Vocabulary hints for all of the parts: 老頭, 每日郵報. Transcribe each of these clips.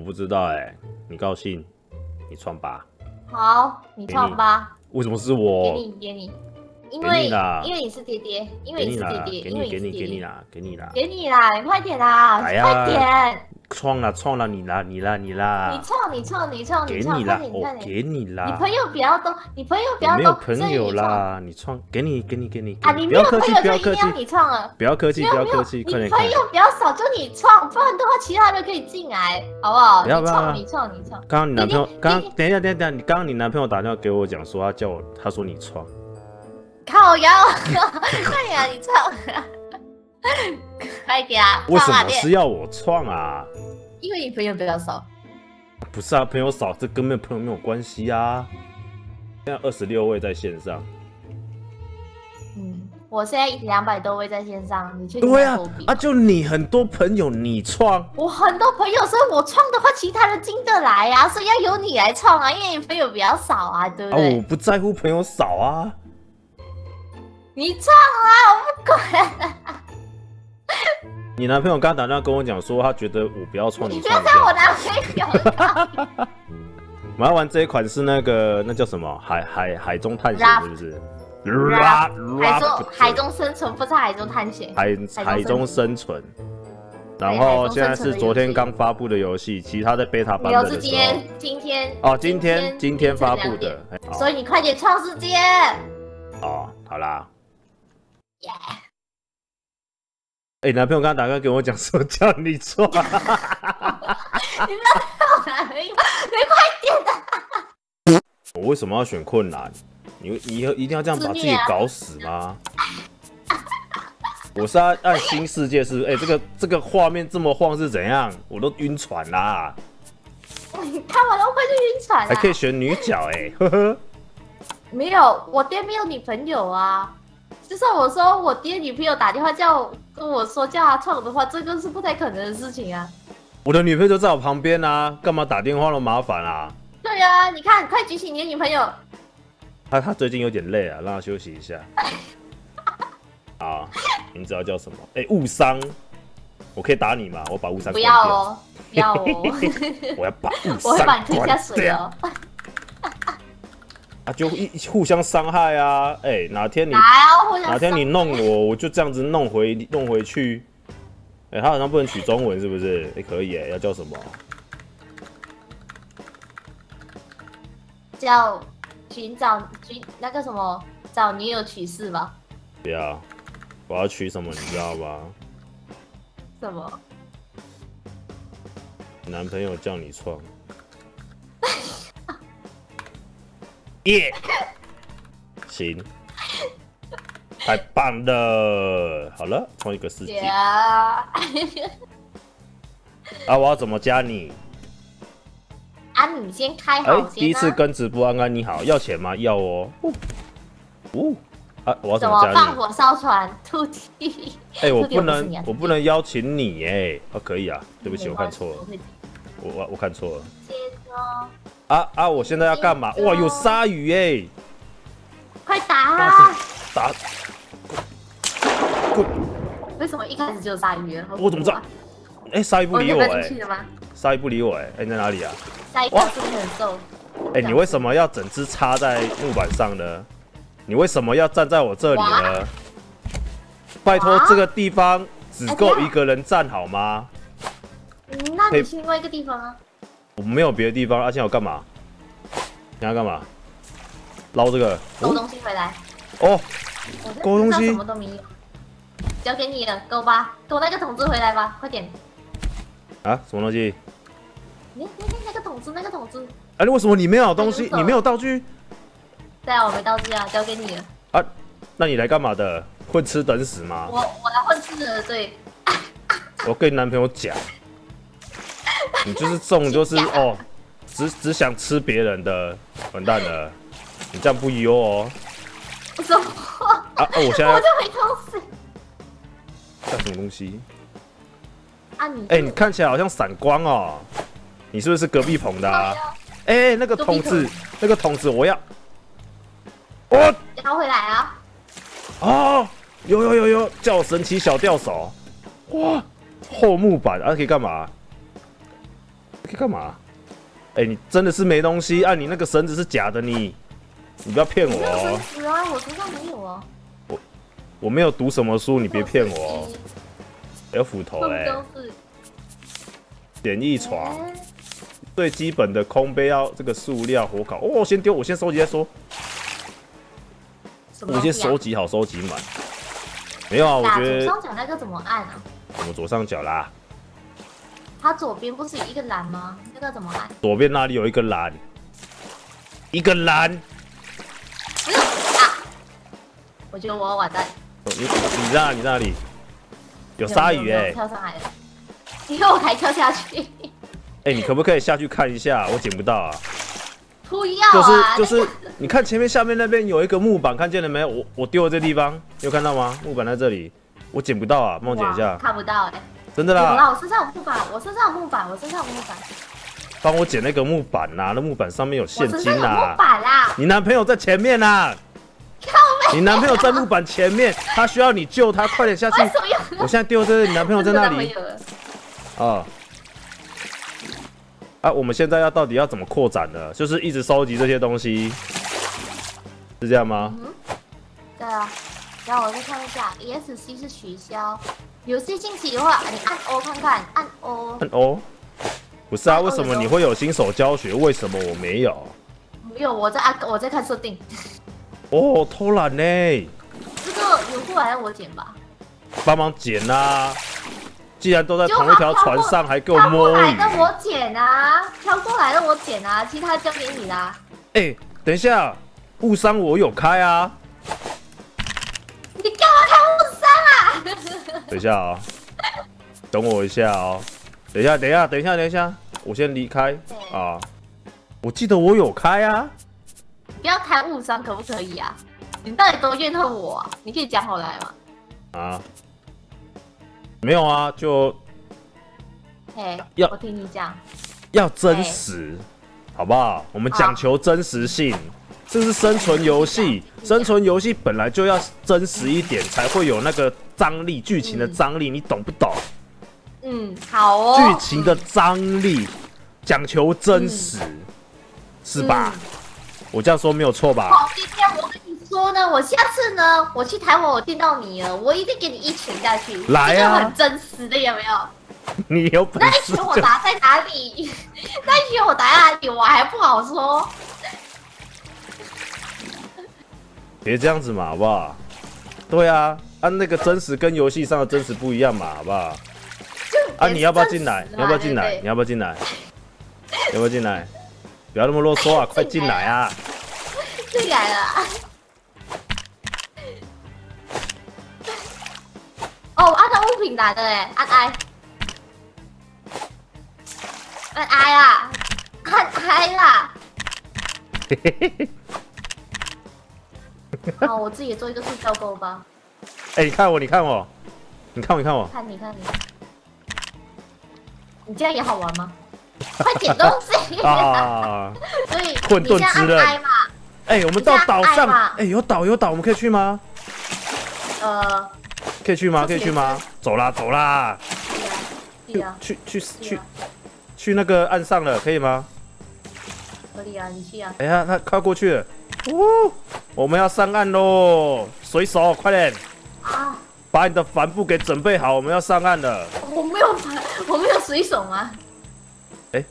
我不知道哎，你高兴，你创吧。好，你创吧。为什么是我？给你，因为你是爹爹，给你啦，你快点啦，快点。创了，你啦。你创，给你啦，你朋友不要动，没有朋友啦，你创，给你。啊，你没有朋友就一定要你创了，不要客气，快点。你朋友比较少，就你创，不然的话其他人可以进来，好不好？你创。刚刚你男朋友，等一下，你刚刚你男朋友打电话给我讲说，他说你创。靠腰，快点啊，你创。快点啊！为什么是要我创啊？因为你朋友比较少。不是啊，朋友少，这跟没有朋友没有关系啊。现在26位在线上。嗯，我现在200多位在线上，你去。对啊，啊，就你很多朋友，你创。我很多朋友，所以我创的话，其他人进得来啊，所以要由你来创啊，因为你朋友比较少啊，对不对？啊，我不在乎朋友少啊。你创啊，我不管。你男朋友刚打电话跟我讲说，他觉得我不要创，你不要在我男朋友。我要玩这一款是那个那叫什么海中探险是不是？海中生存不是海中探险，海中生存。然后现在是昨天刚发布的游戏，其他在 beta 版本的时候。今天发布的，所以你快点创世界。哦，好啦。哎，男朋友刚打电话给我讲说叫你做，你不要让我男朋友，你快点的。我为什么要选困难？你一定要这样把自己搞死吗？我是要按新世界是不是？哎，这个画面这么晃是怎样？我都晕船啦！你看完了我快就晕船了。还可以选女角哎，呵呵。没有，我爹没有女朋友啊。就算我说我爹女朋友打电话跟我说叫他创的话，这个是不太可能的事情啊。我的女朋友就在我旁边啊，干嘛打电话那么麻烦啊？对啊，你看，快举起你的女朋友。他最近有点累啊，让他休息一下。啊，你知道叫什么？哎，误伤，我可以打你吗？我把误伤。不要哦，不要哦。我要把误伤。我会把你推下水哦。啊，就互相伤害啊！哎，哪天你弄我，我就这样子弄回去。哎，他好像不能取中文，是不是？哎，可以哎，要叫什么？叫找女友取事吧。不要，我要取什么，你知道吧？什么？男朋友叫你创。耶，行，太棒了！好了，创一个世界。啊，我要怎么加你？啊，你先开好。哎，第一次跟直播安安你好，要钱吗？要哦。哦，啊，我要怎么加你？放火烧船，突击。哎，我不能邀请你哎。哦，可以啊，对不起，我看错了，我看错了。啊！我现在要干嘛？哇，有鲨鱼哎、欸！快打啊！打！滚！为什么一开始就有鲨鱼？我怎么知道？哎、欸，鲨鱼不理我哎、欸！鲨鱼不理我哎、欸！哎、欸，你在哪里啊？鲨鱼是不是很瘦？哎、欸，你为什么要整只插在木板上呢？你为什么要站在我这里呢？拜托，这个地方只够一个人站好吗？那你去另外一个地方啊。我没有别的地方，现在我干嘛？你要干嘛？捞这个，勾东西回来。哦，勾东西，什么都没有，交给你了，勾吧，勾那个桶子回来吧，快点。啊，什么东西？你那个桶子。哎，为什么你没有东西？你没有道具？对啊，我没道具啊，交给你了。啊，那你来干嘛的？混吃等死吗？我来混吃的，对。我跟男朋友讲。你就是哦，只想吃别人的，完蛋了！你这样不优哦。什么？啊！我现在我就没东西。干什么东西？啊你！哎，你看起来好像闪光哦。你是不是隔壁棚的啊？哎，那个桶子我要。我拿回来啊！哦，有，叫我神奇小吊手。哇，厚木板啊，可以干嘛？干嘛？哎、欸，你真的是没东西啊！你那个绳子是假的，你不要骗我哦！没有绳子啊，我身上没有啊。我没有读什么书，你别骗我哦。有斧头哎、欸，简易床，欸、最基本的空杯要这个塑料火烤哦，先丢，我先收集再说。我先收集好，收集满。没有啊，我觉得。左上角那个怎么按啊？我们左上角啦。 它左边不是有一个栏吗？那个怎么按？左边那里有一个栏，一个栏、啊。我觉得我完蛋。哦、你那里有鲨鱼哎、欸，跳上来了，你看我还跳下去。哎、欸，你可不可以下去看一下？我捡不到啊。不要啊！就是，你看前面下面那边有一个木板，看见了没有？我丢了这地方，有看到吗？木板在这里，我捡不到啊，帮我捡一下。看不到哎、欸。 真的啦！有啦，我身上有木板，帮我捡那个木板呐、啊，那木板上面有现金呐、啊。木板啦！你男朋友在前面呐、啊！你男朋友在木板前面，他需要你救他，快点下去！我现在丢这个，你男朋友在那里。啊！啊，我们现在到底要怎么扩展呢？就是一直收集这些东西，是这样吗？嗯、对啊。然后我再看一下 ，ESC 是取消。 游戏进行的话，你按 O 看看，按 O。按 O？ 不是啊，为什么你会有新手教学？为什么我没有？没有，我在看设定。哦，偷懒呢。这个游过来让我捡吧。帮忙捡啊！既然都在同一条船上，还给我摸鱼。跳过来让我捡啊！跳过来让我捡啊！其他交给你啦。哎、欸，等一下，误伤我有开啊。 等一下啊、喔，等我一下哦、喔。等一下，我先离开啊！我记得我有开啊。不要开误伤可不可以啊？你到底多怨恨我啊？你可以讲好来吗？啊，没有啊，就，哎，要我听你讲，要真实，好不好？我们讲求真实性。 这是生存游戏，生存游戏本来就要真实一点，才会有那个张力，剧情的张力，你懂不懂？嗯，好哦。剧情的张力讲求真实，是吧？我这样说没有错吧？好，今天我跟你说呢，我下次呢，我去台湾，我见到你了，我一定给你一拳下去，来啊，很真实的，有没有？你有本事。那一拳我打在哪里？那一拳我打在哪里？我还不好说。 别这样子嘛，好不好？对啊，按、啊、那个真实跟游戏上的真实不一样嘛，好不好？啊，你要不要进来？你要不要进来？不要那么啰嗦啊，快进来啊！进来了。哦，按照物品来的哎，按 I， 按 I 啦，按 I 啦。嘿嘿嘿嘿。 好，我自己也做一个塑胶钩吧。哎、欸，你看我。看你。你这样也好玩吗？快点东西啊！所以混沌之刃。哎、欸，我们到岛上，哎、欸，有岛，我们可以去吗？可以去吗？走啦。去那个岸上了，可以吗？可以啊，你去啊。哎呀、欸，他快过去了。 哦，我们要上岸喽！水手，快点！啊，把你的帆布给准备好，我们要上岸了。我没有水手吗？哎、欸，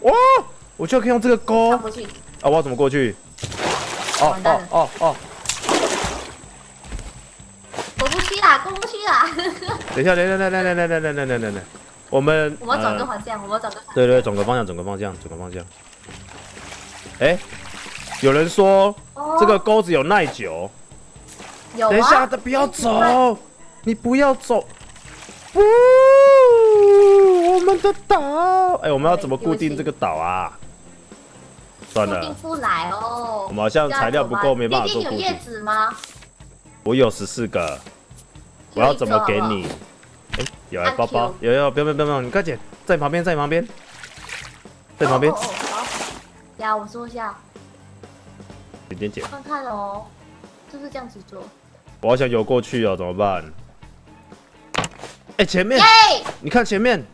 哇、哦！我就可以用这个钩。啊，我要怎么过去？哦！过不去啦！等一下，我们转个方向，对，转个方向。哎、欸。 有人说、哦、这个钩子有耐久，有啊、等一下，不要走，你不要走，不，我们的岛，哎、欸，我们要怎么固定这个岛啊？算了，固定不来哦。我们好像材料不够，没办法做固定。你有叶子吗？我有14个，我要怎么给你？哎、欸，有啊，包包，有，不要，你快点，在旁边。呀，我坐下。 点解看哦，就是这样子做。我好想游过去哦，怎么办？哎、欸，前面！ Yay! 你看前面！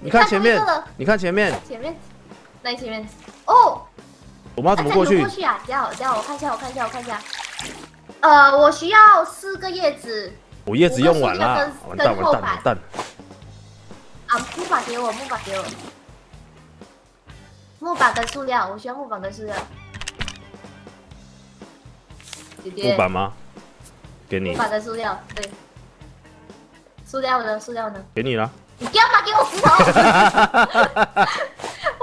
你看前面，你看前面，前面，那前面，哦，我们要怎么过去？过去啊！等下，我看一下，我需要4个叶子，我叶子用完了，完蛋！啊，木板给我，木板跟塑料，我需要木板跟塑料。姐姐，木板吗？给你。木板跟塑料，对。塑料呢？给你了。你干嘛给我石头？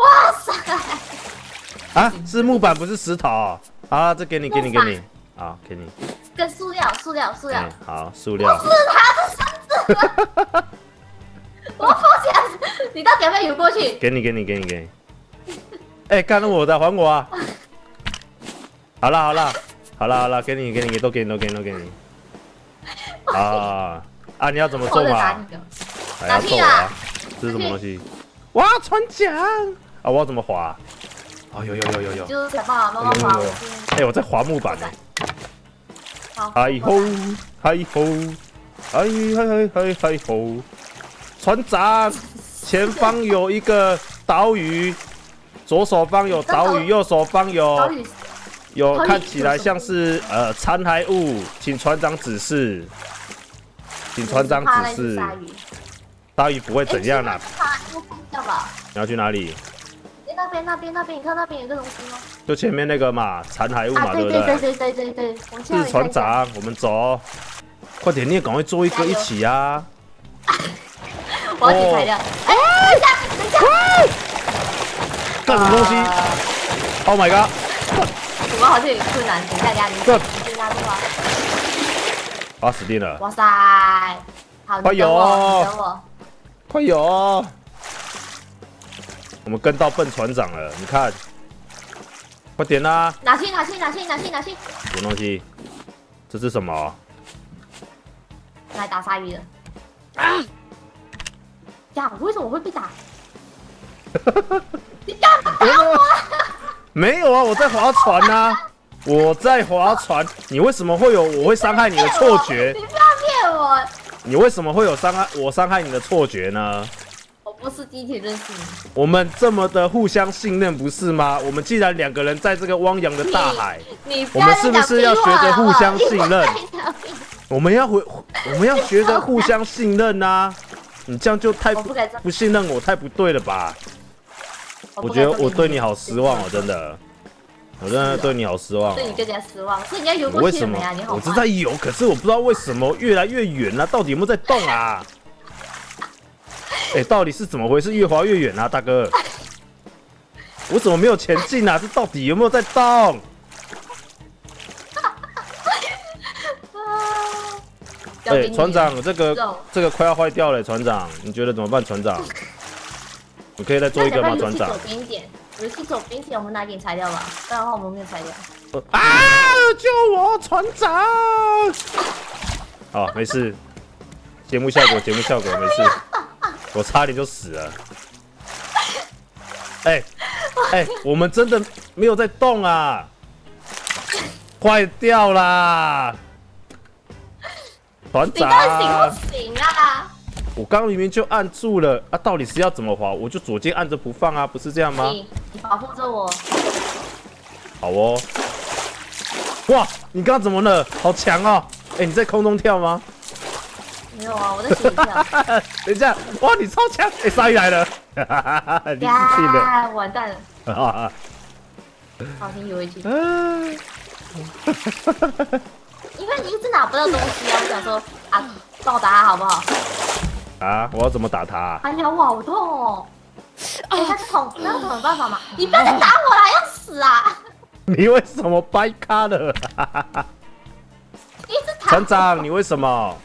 哇塞！啊，是木板不是石头啊！啊这给你。 好，给你。跟塑料。嗯、好，塑料。不是他，是绳子。我放下，你到前面游过去。给你。哎、欸，看到我的还我啊！好啦，给你，都给你。啊啊！你要怎么做嘛？打屁啊！这是什么东西？哇，船桨！啊，我要怎么滑？啊，有。就是想办法慢慢滑。哎，我在滑木板呢。 嗨吼！船长，前方有一个岛屿，左手方有岛屿，右手方有看起来像是残骸物，请船长指示。鲨鱼不会怎样啦。你要去哪里？那边，你看那边有个东西吗？就前面那个嘛，残骸物嘛，对不对？对。是船长，我们走，快点，你也赶快做一个一起啊！我要捡材料。哎，等一下！干什么东西 ？Oh my god！ 我们好像有困难，等一下，你拉住我。啊，死定了！哇塞！好，快游！快游！ 我们跟到笨船长了，你看，快点啦！拿去！什么东西？这是什么？来打鲨鱼的。啊！呀，为什么我会被打？你干嘛打我？没有啊，我在划船啊！我在划船，你为什么会有我会伤害你的错觉？你不要骗我！你为什么会有伤害你的错觉呢？ 不是第一天认识你，我们这么的互相信任，不是吗？我们既然两个人在这个汪洋的大海，我们是不是要学着互相信任？我们要学着互相信任啊！你这样就太不信任我，太不对了吧？我觉得我对你好失望哦，真的，我真的对你好失望、哦，对你更加失望。所以你要游过去没啊？你好，我正在游，可是我不知道为什么越来越远了、啊，到底有没有在动啊？哎、欸，到底是怎么回事？越滑越远啊，大哥！我怎么没有前进啊？这到底有没有在动？哎、欸，船长，这个快要坏掉了、欸，船长，你觉得怎么办？船长，你可以再做一个吗？船长，游去左边一点，我们拿点材料吧，不然的话我们没有材料。啊！救我，船长！好、哦，没事。节目效果，没事。我差点就死了。哎，我们真的没有在动啊！坏掉啦！船长，你到底行不行啊？我刚明明就按住了啊！到底是要怎么滑？我就左键按着不放啊，不是这样吗？你保护着我。好哦。哇，你刚怎么了？好强哦！哎，你在空中跳吗？ 没有啊，我在学校。等一下，哇，你超强！哎、欸，鲨鱼来了！你死定了！完蛋了！啊！好，你游回去。因为你一直拿不到东西啊，我想说啊，暴打他好不好？啊！我要怎么打他、啊？哎呀，我好痛哦！哎、欸，那是捅的办法吗？你不要再打我了，要死啊！你为什么掰咖了？船长，你为什么？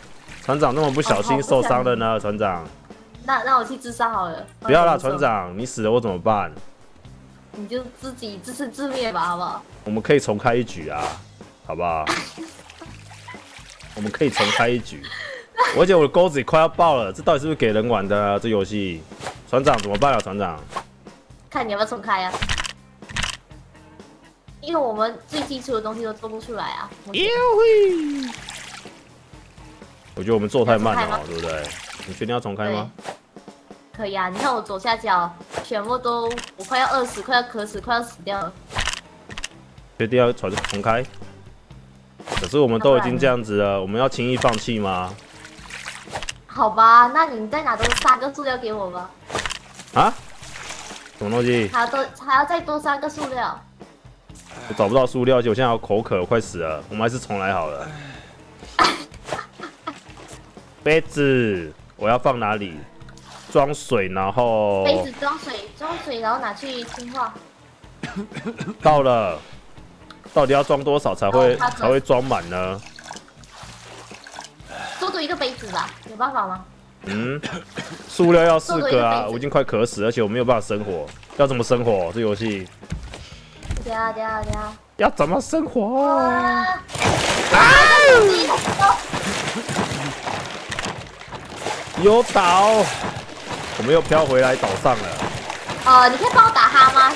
船长那么不小心受伤了呢，船长。那我去自杀好了。不要啦，船长，你死了我怎么办？你就自己自生自灭吧，好不好？我们可以重开一局啊，好不好？我们可以重开一局。而且我的钩子也快要爆了，这到底是不是给人玩的啊？这游戏？船长怎么办啊，船长？看你要不要重开啊？因为我们最基础的东西都做不出来啊。我觉得我们做太慢了，对不对？你确定要重开吗？可以啊，你看我左下角全部都，我快要饿死，快要渴死，快要死掉了。确定要重开？可是我们都已经这样子了，我们要轻易放弃吗？好吧，那你再拿多杀个塑料给我吧。啊？什么东西？还要再多杀个塑料。我找不到塑料，而且我现在有口渴，快死了。我们还是重来好了。杯子，我要放哪里？ 装水，然后杯子装水，然后拿去氢化。到了，到底要装多少才会装满呢？多做一个杯子吧，有办法吗？嗯，塑料要4个啊，我已经快渴死，而且我没有办法生活，要怎么生活？这游戏？对啊，要怎么生活？啊！有岛。 我们又飘回来岛上了。你可以帮我打他吗？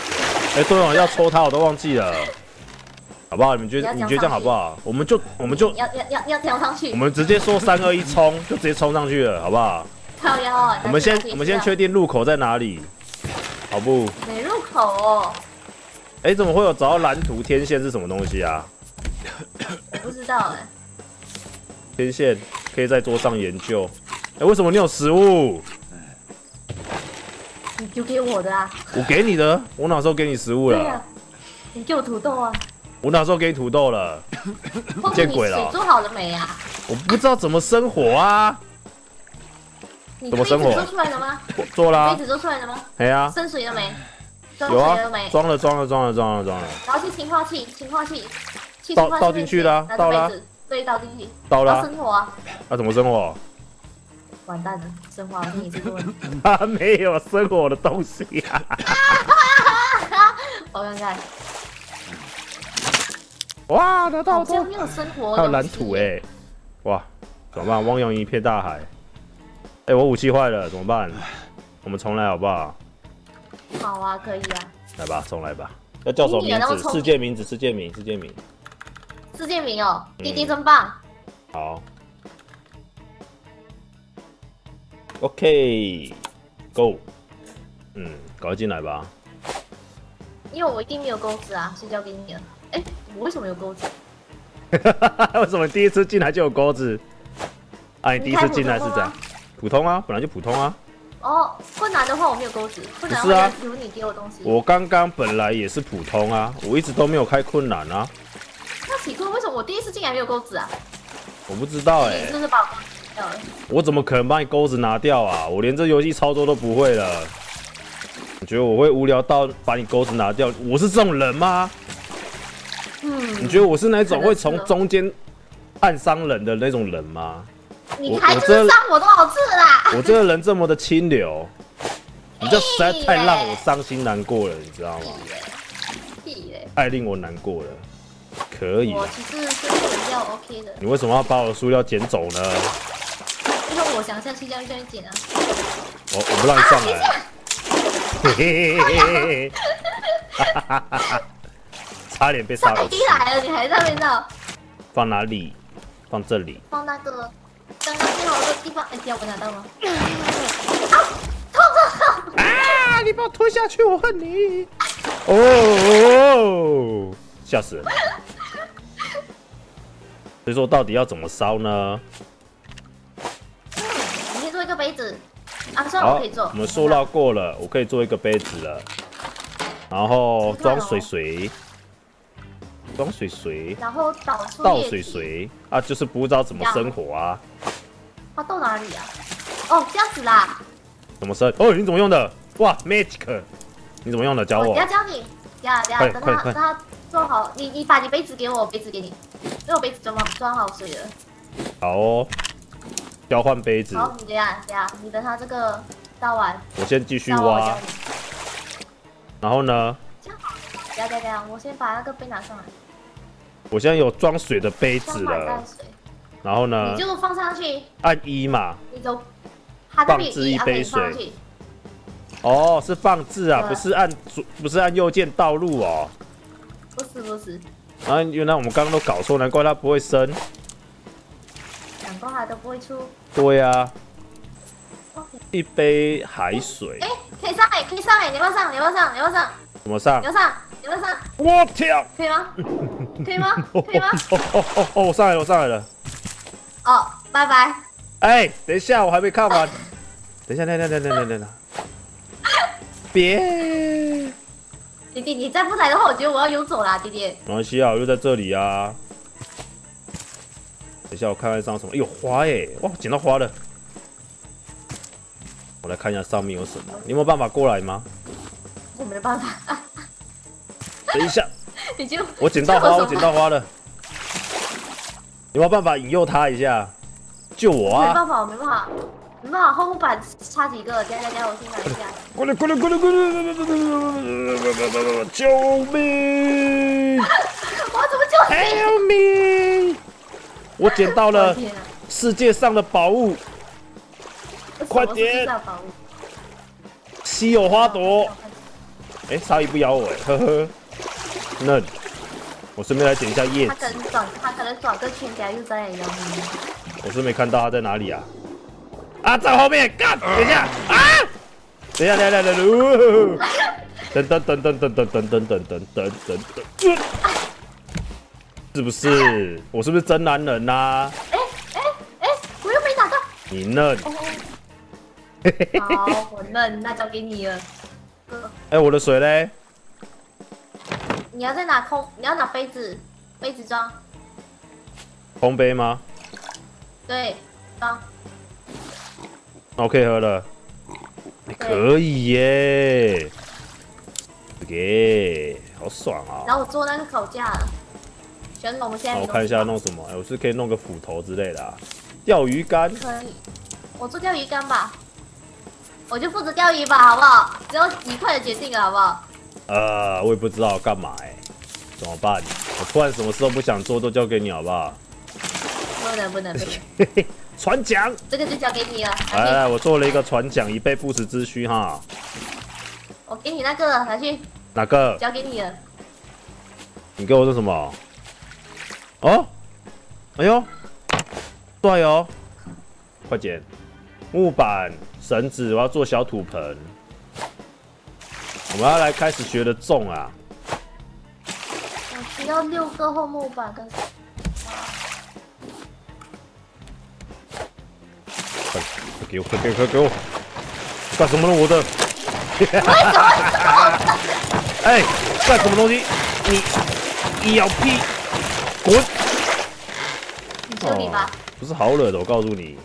哎，对哦，要抽他我都忘记了，好不好？你觉得这样好不好？我们就要跳上去。我们直接说3、2、1冲，就直接冲上去了，好不好？靠腰啊！我们先确定入口在哪里，好不？没入口哦。哎，怎么会有找到蓝图天线是什么东西啊？我不知道哎。天线可以在桌上研究。哎，为什么你有食物？ 你丢给我的啊！我给你的，我哪时候给你食物了？对啊，你给我土豆啊！我哪时候给你土豆了？见鬼了！水做好了没啊？我不知道怎么生活啊！怎么生活？做出来了吗？做了。杯子做出来了吗？哎呀！生水了没？有啊。装了。然后去氢化器。倒进去了，倒了。对，倒进去。倒了。生活啊！啊，怎么生活？ 完蛋了，生活好像也是个问题。他没有生活的东西啊！我看看，哇，拿到多！没有生活，还有蓝土哎，哇，怎么办？汪洋一片大海。哎，我武器坏了，怎么办？我们重来好不好？好啊，可以啊。来吧，重来吧。要叫什么名字？世界名哦，滴滴真棒。好。 OK，Go，、赶快进来吧。因为我一定没有钩子啊，所以交给你了。哎，我为什么有钩子？为什么第一次进来就有钩子？哎、啊，你第一次进来是这样，普通啊，本来就普通啊。哦，困难的话我没有钩子，困难的话有你给我东西。我刚刚本来也是普通啊，我一直都没有开困难啊。那奇怪，为什么我第一次进来没有钩子啊？我不知道哎、欸。你是不是把我？ 我怎么可能把你钩子拿掉啊！我连这游戏操作都不会了。你觉得我会无聊到把你钩子拿掉？我是这种人吗？嗯。你觉得我是那种会从中间暗伤人的那种人吗？你还是伤我多少次啦！我这个人这么的清流，你这实在太让我伤心难过了，你知道吗？太令我难过了。可以。我其实是比较 OK 的。你为什么要把我的塑料捡走呢？ 我想下去，这样剪啊！我不让你上来。嘿嘿嘿嘿！差点被杀了。你来了，你还在那边闹？放哪里？放这里。放那个刚刚最好的地方。哎，要我拿到吗？啊！痛！啊！你把我拖下去，我恨你！哦，吓死人！所以说，到底要怎么烧呢？ 杯子啊，算我可以做。我们塑料过了，我可以做一个杯子了。然后装水，然后倒水啊，就是不知道怎么生活啊。它到哪里啊？哦，这样子啦。怎么生？哦，你怎么用的？哇 ，magic！ 你怎么用的？教我。我要教你，呀，等它做好，你把你杯子给我，杯子给你，因为我杯子装好水了。好哦。 交换杯子。好，你等下，你等他这个倒完。我先继续挖。然后呢？等下，我先把那个杯拿上来。我现在有装水的杯子了。然后呢？你就放上去。按1嘛。你就放置一杯水。哦，是放置啊，不是按右键倒入哦。不是。啊，原来我们刚刚都搞错，难怪它不会升。 都不会出。对啊。一杯海水。哎，可以上哎，可以上哎，你要不要上？你要不要上？你要不要上？怎么上？你要上？你要不要上？我跳！可以吗？可以吗？可以吗？哦，我上来了，我上来了。哦，拜拜。哎，等一下，我还没看完。等一下，等一下。别！弟弟，你再不来的话，我觉得我要游走啦，弟弟。没关系啊，我又在这里啊。 等一下，我看看上什么。哎呦，花耶！哇，捡到花了。我来看一下上面有什么。你有没有办法过来吗？我没办法。等一下，你就我捡到花，我捡到花了。有没有办法引诱他一下？救我啊！没办法，我没办法，没办法，后木板差几个？等下，我先拿一下。过来！救命！我怎么救你？ Help me！ 我捡到了世界上的宝物，快点！稀有花朵，哎，鲨鱼不咬我，呵呵。那，我顺便来捡一下叶子。他可能转个圈，等下又在咬你。我是没看到他在哪里啊？啊，在后面！干！等一下啊！等一下！等。 是不是？我是不是真男人呐？哎，我又没打到。你嫩。好，我嫩，那交给你了。哎，我的水嘞？你要拿杯子，杯子装。空杯吗？对，装。那我可以喝了。可以耶。耶，好爽啊！然后我做那个烤架了。 我看一下弄什么，哎，我是可以弄个斧头之类的啊，钓鱼竿可以，我做钓鱼竿吧，我就负责钓鱼吧，好不好？只有你快的决定了，好不好？我也不知道干嘛哎，怎么办？我突然什么事都不想做，都交给你好不好？不能，嘿嘿，船桨，这个就交给你了。来，我做了一个船桨，以备不时之需哈。我给你那个拿去，哪个？交给你了。你给我做什么？ 哦，哎呦，对哦，快捡木板、绳子，我要做小土盆。我们要来开始学的种啊！我需要6个厚木板跟。快给我！快给我！干什么呢？我的！哎，干什么东西？你咬屁！ 滚！你修理吧，不是好惹的，我告诉你，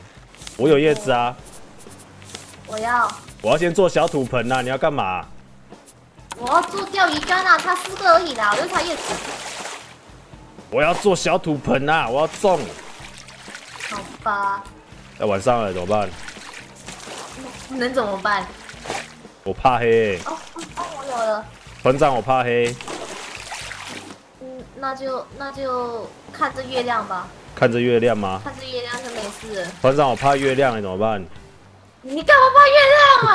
我有叶子啊。我要先做小土盆啊！你要干嘛？我要做钓鱼竿啊，它4个而已啦，我就采叶子。我要做小土盆啊，我要种。好吧。哎，晚上了怎么办？能怎么办？我怕黑。哦，我有了。团长，我怕黑。 那就看着月亮吧。看着月亮吗？看着月亮就没事。团长，我怕月亮，你怎么办？你干嘛怕月亮啊？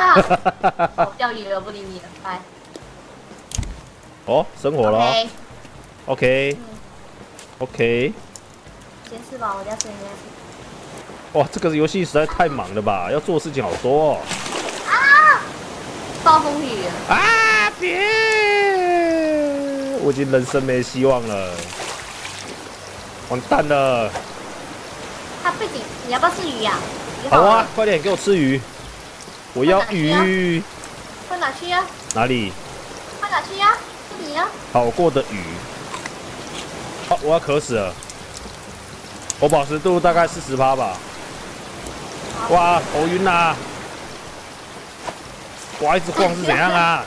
我钓鱼了，不理你了，拜。哦，生火了。OK。先吃吧，我家吃，你家吃。哇，这个游戏实在太忙了吧？要做的事情好多。啊！暴风雨。啊！别。 我已经人生没希望了，完蛋了！他背景，你要不要吃鱼呀？好啊，快点给我吃鱼！我要鱼！快拿去呀！哪里？快拿去呀！这里呀！好过的鱼。好，我要渴死了。我饱食度大概40%吧。哇，头晕啦！哇，一直晃是怎样啊？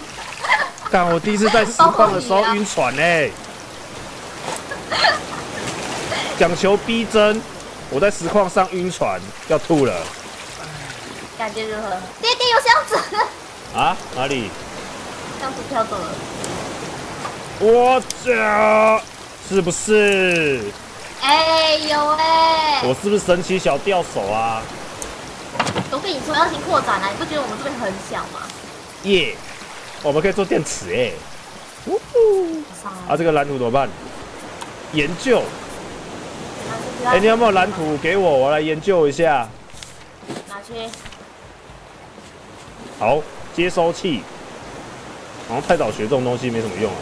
干！我第一次在实况的时候晕船哎，讲求逼真，我在实况上晕船，要吐了。感觉如何？爹爹有箱子。啊？哪里？箱子飘走了。我操！是不是？哎，有哎。我是不是神奇小钓手啊？我跟你说要先扩展啊，你不觉得我们这边很小吗？耶。 我们可以做电池哎、啊，这个蓝图怎么办？研究。哎、欸，你有没有蓝图给我？我来研究一下。拿去。好，接收器。好像太早学这种东西没什么用啊。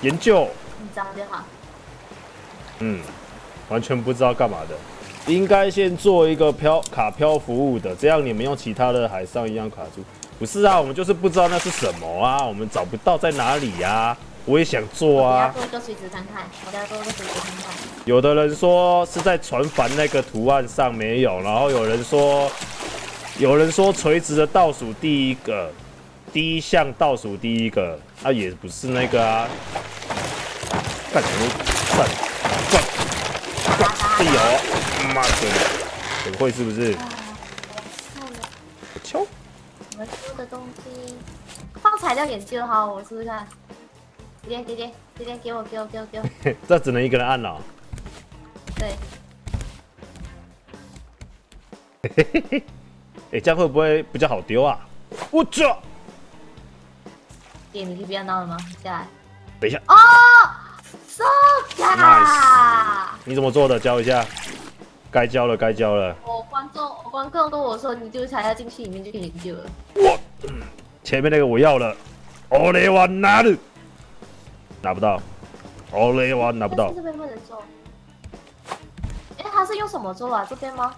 研究。你知道就好。嗯，完全不知道干嘛的。 应该先做一个卡漂服务的，这样你们用其他的海上一样卡住。不是啊，我们就是不知道那是什么啊，我们找不到在哪里啊。我也想做啊。我要做一个垂直看看，我要做一个垂直看看。有的人说是在船帆那个图案上没有，然后有人说垂直的倒数第一个，第一项倒数第一个，啊也不是那个啊。干什么？干干干！哎呦！ 妈的，很会是不是？我敲。我们做的东西，放材料研究好，我试试看。姐姐，给我。这只能一个人按了。对。嘿嘿嘿，哎，这样会不会比较好丢啊？我操！姐，你去不要闹了吗？下来。等一下。哦，收卡。Nice。你怎么做的？教一下。 该教了。我观众跟我说，你就材料进去里面就可以研究了。我前面那个我要了，奥雷瓦拿的，拿不到，奥雷瓦拿不到。这边不能做。哎，他是用什么做啊？这边吗？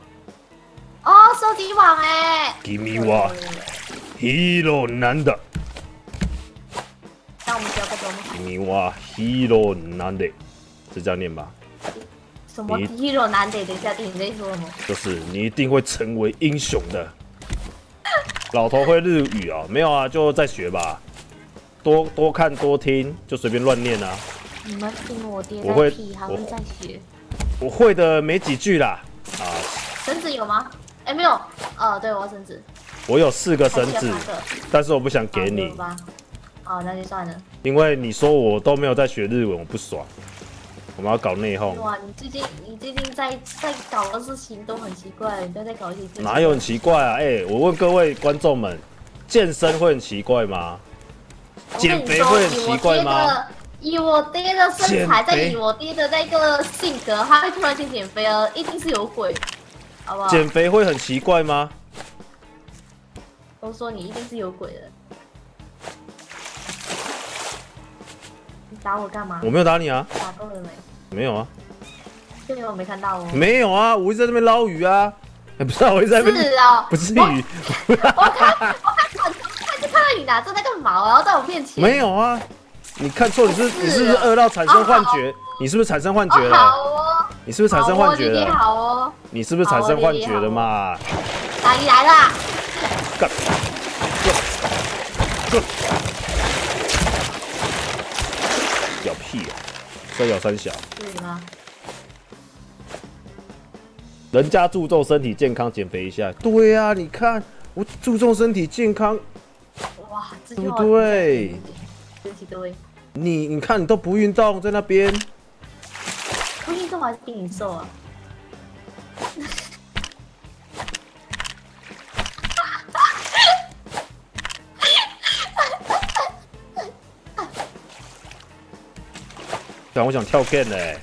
哦，收集网哎。Give me one，Hero 男的。那我们教个中文。Give me one，Hero 男的，是这样念吧？ 什么肌肉难得？等一下，你在说什么？就是你一定会成为英雄的。老头会日语啊、哦？没有啊，就在学吧，多看多听，就随便乱念啊。你们听我爹在屁，还会在学。我会的没几句啦。啊，绳子有吗？哎、欸，没有。对，我要绳子。我有4个绳子，但是我不想给你。哦，那就算了。因为你说我都没有在学日文，我不爽。 我们要搞内讧。哇，你最近在搞的事情都很奇怪，你不要再搞一些。哪有很奇怪啊？哎、欸，我问各位观众们，健身会很奇怪吗？减肥会很奇怪吗？以我爹的身材，再以我爹的那个性格，他会突然间减肥啊，一定是有鬼，好不好？减肥会很奇怪吗？都说你一定是有鬼的。 打我干嘛？我没有打你啊！打够了没？没有啊！这里我没看到哦。没有啊！我一直在那边捞鱼啊！哎，不是，我一直在那边。是啊，不是鱼。我看到你拿着那个毛，然后在我面前。没有啊！你看错，你是不是饿到产生幻觉？你是不是产生幻觉了？好哦。你是不是产生幻觉了？好哦。你是不是产生幻觉了嘛？哪里来啦？干！滚！ 咬屁啊！再咬3小。对吗？人家注重身体健康，减肥一下。对呀、啊，你看我注重身体健康。哇，对不对？对。你看你都不运动，在那边。不运动还是比你瘦啊？我想跳 game 嘞、欸，